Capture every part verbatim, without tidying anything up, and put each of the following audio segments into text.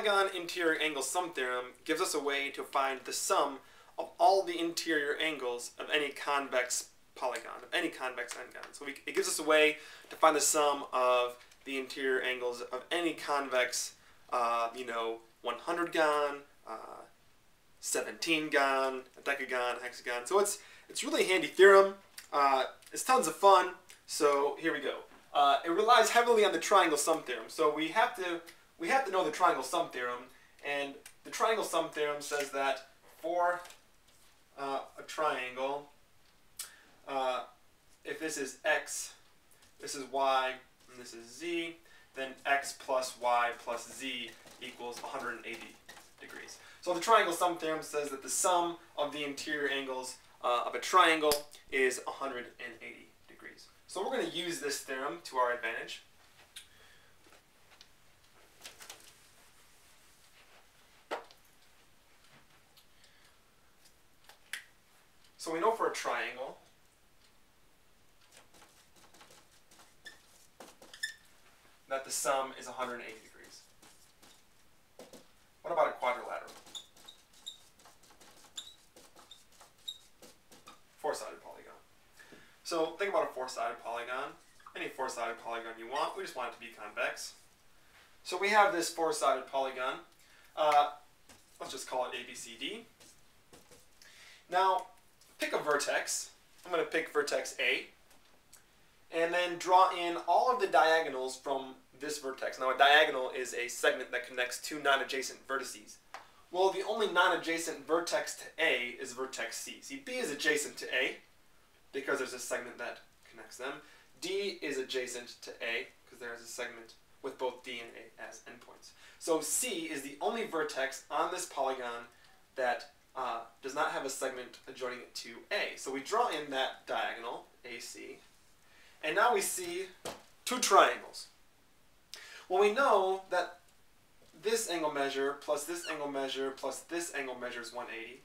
polygon interior angle sum theorem gives us a way to find the sum of all the interior angles of any convex polygon, of any convex engon. So we, it gives us a way to find the sum of the interior angles of any convex, uh, you know, one hundred gon, uh, seventeen gon, a decagon, a hexagon. So it's, it's really a handy theorem. Uh, it's tons of fun. So here we go. Uh, it relies heavily on the triangle sum theorem. So we have to we have to know the triangle sum theorem, and the triangle sum theorem says that for uh, a triangle, uh, if this is x, this is y, and this is z, then x plus y plus z equals one hundred eighty degrees. So the triangle sum theorem says that the sum of the interior angles uh, of a triangle is one hundred eighty degrees. So we're going to use this theorem to our advantage. So we know for a triangle, that the sum is one hundred eighty degrees. What about a quadrilateral? Four-sided polygon. So think about a four-sided polygon. Any four-sided polygon you want, we just want it to be convex. So we have this four-sided polygon. Uh, let's just call it A B C D. Now, pick a vertex. I'm going to pick vertex A, and then draw in all of the diagonals from this vertex. Now, a diagonal is a segment that connects two non-adjacent vertices. Well, the only non-adjacent vertex to A is vertex C. See, B is adjacent to A because there's a segment that connects them. D is adjacent to A because there is a segment with both D and A as endpoints. So C is the only vertex on this polygon that uh, does not have a segment adjoining it to A. So we draw in that diagonal, A C. And now we see two triangles. Well, we know that this angle measure plus this angle measure plus this angle measure is one hundred eighty.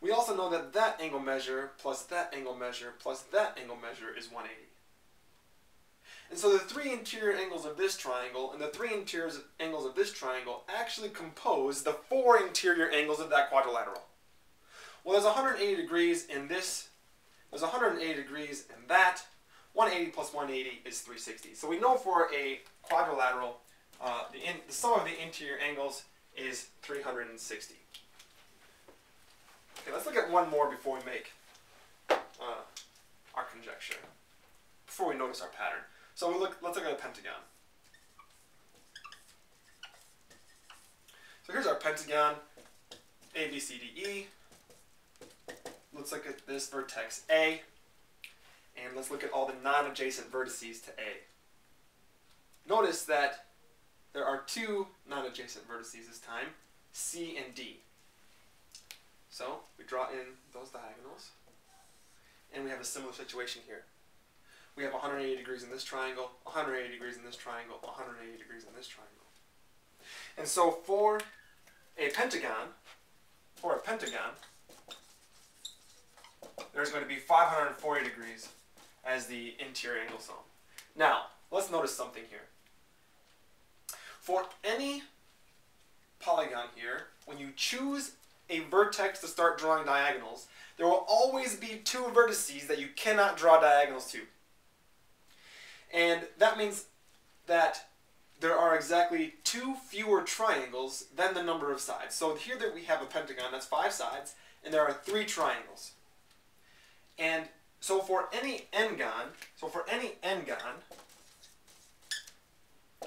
We also know that that angle measure plus that angle measure plus that angle measure is one hundred eighty. And so the three interior angles of this triangle and the three interior angles of this triangle actually compose the four interior angles of that quadrilateral. Well, there's one hundred eighty degrees in this, there's one hundred eighty degrees in that, one hundred eighty plus one hundred eighty is three hundred sixty. So we know for a quadrilateral, uh, the, in, the sum of the interior angles is three hundred sixty. Okay, let's look at one more before we make uh, our conjecture, before we notice our pattern. So we look, let's look at a pentagon. So here's our pentagon, A, B, C, D, E. Let's look at this vertex A. And let's look at all the non-adjacent vertices to A. Notice that there are two non-adjacent vertices this time, C and D. So we draw in those diagonals, and we have a similar situation here. We have one hundred eighty degrees in this triangle, one hundred eighty degrees in this triangle, one hundred eighty degrees in this triangle. And so for a pentagon, for a pentagon, there's going to be five hundred forty degrees as the interior angle sum. Now, let's notice something here. For any polygon here, when you choose a vertex to start drawing diagonals, there will always be two vertices that you cannot draw diagonals to. And that means that there are exactly two fewer triangles than the number of sides. So here that we have a pentagon, that's five sides, and there are three triangles. And so for any n-gon, so for any n-gon,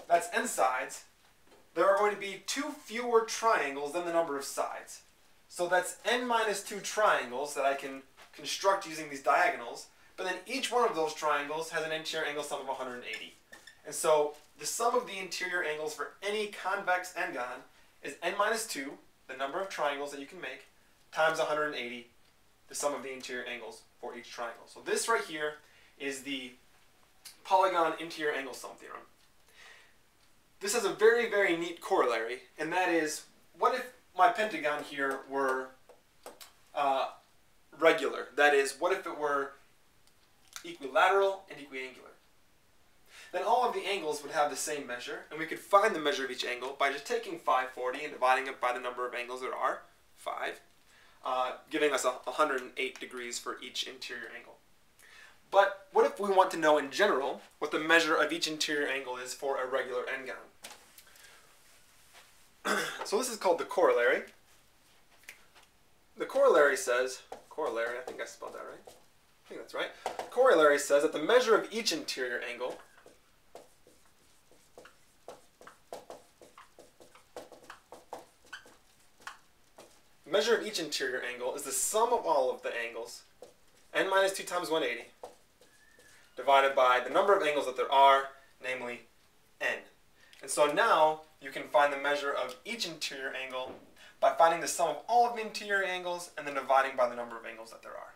that's n sides, there are going to be two fewer triangles than the number of sides. So that's n minus two triangles that I can construct using these diagonals, but then each one of those triangles has an interior angle sum of one hundred eighty. And so the sum of the interior angles for any convex n-gon is n minus two, the number of triangles that you can make, times one hundred eighty, the sum of the interior angles for each triangle. So this right here is the polygon interior angle sum theorem. This has a very, very neat corollary, and that is, what if my pentagon here were uh, regular? That is, what if it were equilateral and equiangular? then all of the angles would have the same measure, and we could find the measure of each angle by just taking five forty and dividing it by the number of angles there are, five, uh, giving us one hundred eight degrees for each interior angle. But what if we want to know in general what the measure of each interior angle is for a regular n-gown? So this is called the corollary. The corollary says, corollary, I think I spelled that right. I think that's right. The corollary says that the measure of each interior angle the measure of each interior angle is the sum of all of the angles, n minus two times one hundred eighty, divided by the number of angles that there are, namely n. And so now you can find the measure of each interior angle by finding the sum of all of the interior angles and then dividing by the number of angles that there are.